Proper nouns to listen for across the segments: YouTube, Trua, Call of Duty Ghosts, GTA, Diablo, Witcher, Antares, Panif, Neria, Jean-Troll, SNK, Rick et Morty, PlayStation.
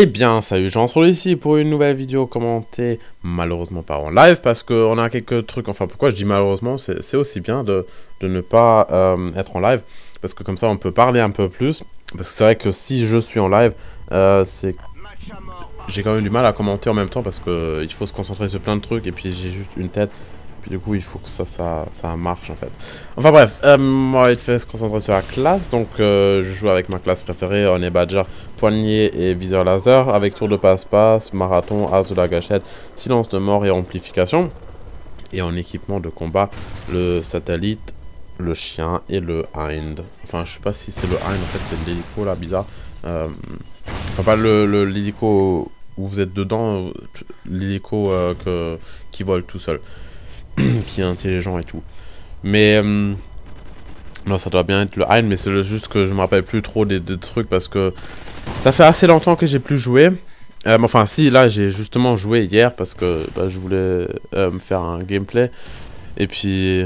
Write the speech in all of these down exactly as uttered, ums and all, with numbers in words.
Eh bien, salut, Jean-Troll ici pour une nouvelle vidéo commentée, malheureusement pas en live, parce qu'on a quelques trucs, enfin pourquoi je dis malheureusement, c'est aussi bien de, de ne pas euh, être en live, parce que comme ça on peut parler un peu plus, parce que c'est vrai que si je suis en live, euh, c'est... j'ai quand même du mal à commenter en même temps, parce qu'il faut se concentrer sur plein de trucs, et puis j'ai juste une tête, puis du coup il faut que ça, ça, ça marche en fait. Enfin bref, euh, on va vite fait se concentrer sur la classe, donc euh, je joue avec ma classe préférée, on est Badger, poignet et viseur laser, avec tour de passe-passe, marathon, as de la gâchette, silence de mort et amplification. Et en équipement de combat, le satellite, le chien et le hind. Enfin je sais pas si c'est le hind, en fait c'est l'hélico là, bizarre. Euh, enfin pas le l'hélico où vous êtes dedans, l'hélico euh, que qui vole tout seul. Qui est intelligent et tout. Mais euh, non, ça doit bien être le Hind, mais c'est juste que je me rappelle plus trop des, des trucs parce que ça fait assez longtemps que j'ai plus joué. Euh, enfin, si, là j'ai justement joué hier parce que bah, je voulais euh, me faire un gameplay. Et puis,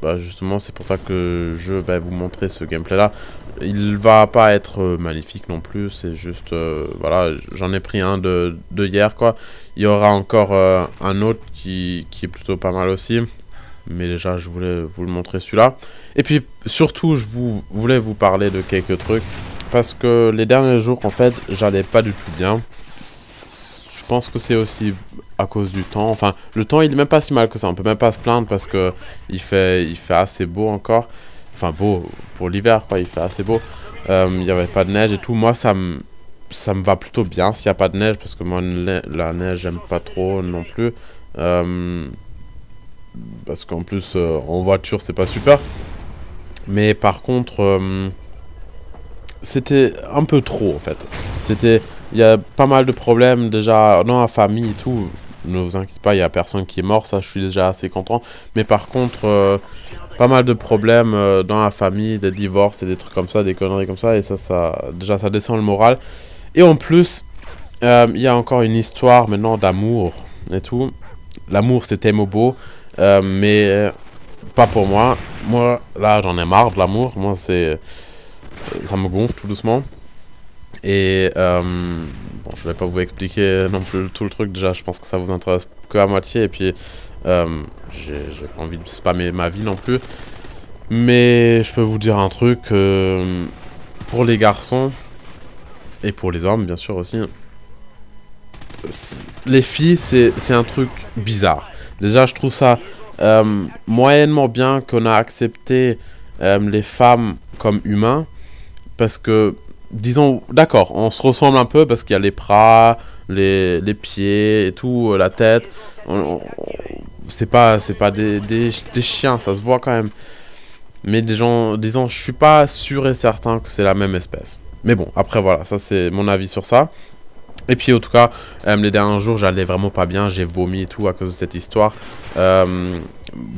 bah, justement, c'est pour ça que je vais vous montrer ce gameplay là. Il va pas être magnifique non plus, c'est juste. Euh, voilà, j'en ai pris un de, de hier quoi. Il y aura encore euh, un autre qui, qui est plutôt pas mal aussi. Mais déjà, je voulais vous le montrer celui-là. Et puis, surtout, je vous, voulais vous parler de quelques trucs. Parce que les derniers jours, en fait, j'allais pas du tout bien. Je pense que c'est aussi à cause du temps. Enfin, le temps, il est même pas si mal que ça. On peut même pas se plaindre parce que il fait, il fait assez beau encore. Enfin beau, pour l'hiver quoi, il fait assez beau. Euh, il n'y avait pas de neige et tout. Moi ça me ça me va plutôt bien s'il n'y a pas de neige. Parce que moi la neige j'aime pas trop non plus. Euh, parce qu'en plus euh, en voiture c'est pas super. Mais par contre euh, c'était un peu trop en fait. C'était, il y a pas mal de problèmes déjà dans la famille et tout. Ne vous inquiétez pas, il n'y a personne qui est mort, ça je suis déjà assez content. Mais par contre, euh, pas mal de problèmes euh, dans la famille, des divorces et des trucs comme ça, des conneries comme ça. Et ça, ça déjà ça descend le moral. Et en plus, il euh, y a encore une histoire maintenant d'amour et tout. L'amour c'était mot beau, euh, mais pas pour moi. Moi là j'en ai marre de l'amour, moi c'est... ça me gonfle tout doucement. Et euh, bon, je vais pas vous expliquer non plus tout le truc, déjà je pense que ça vous intéresse que à moitié et puis euh, j'ai pas envie de spammer ma vie non plus. Mais je peux vous dire un truc, euh, pour les garçons et pour les hommes bien sûr aussi, les filles c'est un truc bizarre. Déjà je trouve ça euh, moyennement bien qu'on a accepté euh, les femmes comme humains parce que... disons, d'accord, on se ressemble un peu parce qu'il y a les bras, les, les pieds et tout, la tête. C'est pas, c'est pas des, des, des chiens, ça se voit quand même. Mais des gens, disons, je suis pas sûr et certain que c'est la même espèce. Mais bon, après voilà, ça c'est mon avis sur ça. Et puis en tout cas, euh, les derniers jours j'allais vraiment pas bien, j'ai vomi et tout à cause de cette histoire. Euh,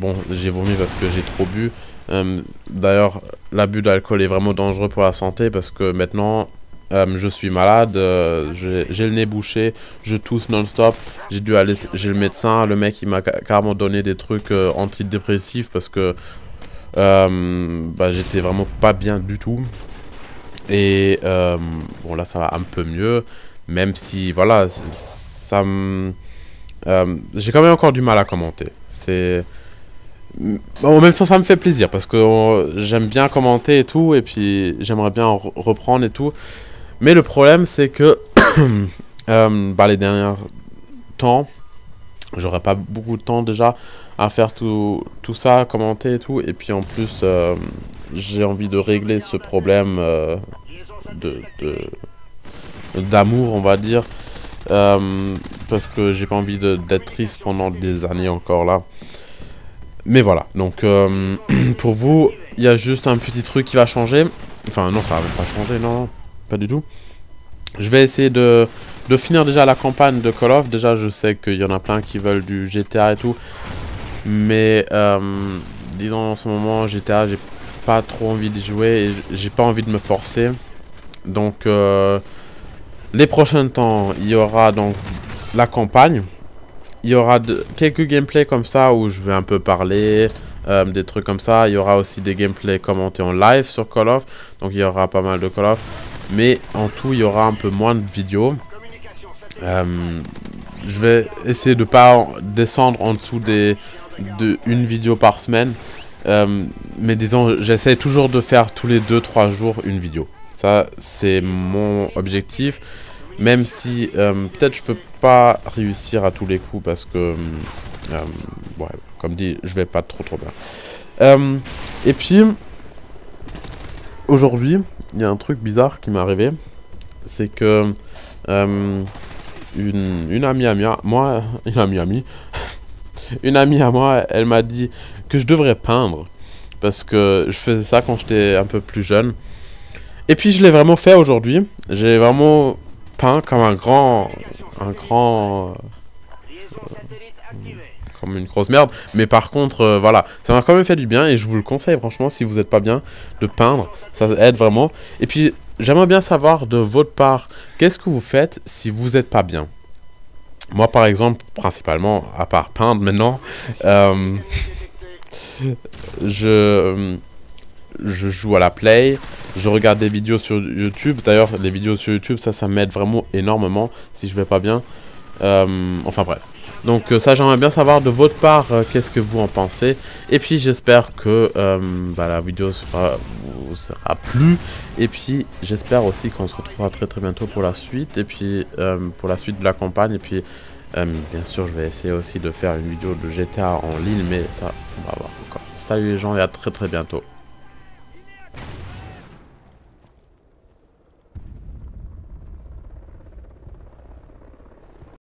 bon, j'ai vomi parce que j'ai trop bu. Euh, D'ailleurs, l'abus d'alcool est vraiment dangereux pour la santé parce que maintenant, euh, je suis malade, euh, j'ai le nez bouché, je tousse non-stop, j'ai dû aller chez le médecin, le mec il m'a carrément donné des trucs euh, antidépressifs parce que euh, bah, j'étais vraiment pas bien du tout. Et euh, bon là ça va un peu mieux, même si voilà, ça me... Euh, j'ai quand même encore du mal à commenter, c'est... En même temps ça me fait plaisir parce que j'aime bien commenter et tout et puis j'aimerais bien en reprendre et tout. Mais le problème c'est que euh, bah, les derniers temps j'aurais pas beaucoup de temps déjà à faire tout, tout ça, commenter et tout. Et puis en plus euh, j'ai envie de régler ce problème euh, de d'amour on va dire. Euh, parce que j'ai pas envie d'être triste pendant des années encore là. Mais voilà, donc euh, pour vous, il y a juste un petit truc qui va changer. Enfin non, ça va même pas changer, non, pas du tout. Je vais essayer de, de finir déjà la campagne de Call of. Déjà, je sais qu'il y en a plein qui veulent du G T A et tout. Mais euh, disons, en ce moment, G T A, j'ai pas trop envie d'y jouer. Et j'ai pas envie de me forcer. Donc, euh, les prochains temps, il y aura donc la campagne. Il y aura de, quelques gameplays comme ça où je vais un peu parler, euh, des trucs comme ça. Il y aura aussi des gameplays commentés en live sur Call of. Donc il y aura pas mal de Call of. mais en tout il y aura un peu moins de vidéos. Euh, je vais essayer de ne pas descendre en dessous des, de une vidéo par semaine. Euh, mais disons, j'essaie toujours de faire tous les deux trois jours une vidéo. Ça, c'est mon objectif. Même si euh, peut-être je peux pas réussir à tous les coups parce que, euh, ouais, comme dit, je vais pas trop trop bien. Euh, et puis, aujourd'hui, il y a un truc bizarre qui m'est arrivé. C'est que euh, une, une amie à moi, une amie à moi, une amie à moi, elle m'a dit que je devrais peindre parce que je faisais ça quand j'étais un peu plus jeune. Et puis je l'ai vraiment fait aujourd'hui. J'ai vraiment peint comme un grand, un grand, euh, comme une grosse merde. Mais par contre, euh, voilà, ça m'a quand même fait du bien et je vous le conseille franchement si vous n'êtes pas bien de peindre, ça aide vraiment. Et puis j'aimerais bien savoir de votre part, qu'est-ce que vous faites si vous n'êtes pas bien? Moi par exemple, principalement, à part peindre maintenant, euh, je, je joue à la Play, je regarde des vidéos sur YouTube. D'ailleurs, les vidéos sur YouTube, ça, ça m'aide vraiment énormément si je vais pas bien. Euh, enfin bref. Donc ça, j'aimerais bien savoir de votre part, euh, qu'est-ce que vous en pensez. Et puis j'espère que euh, bah, la vidéo sera, vous sera plu. Et puis j'espère aussi qu'on se retrouvera très très bientôt pour la suite. Et puis euh, pour la suite de la campagne. Et puis euh, bien sûr, je vais essayer aussi de faire une vidéo de G T A en ligne. Mais ça, on va voir encore. Salut les gens et à très très bientôt.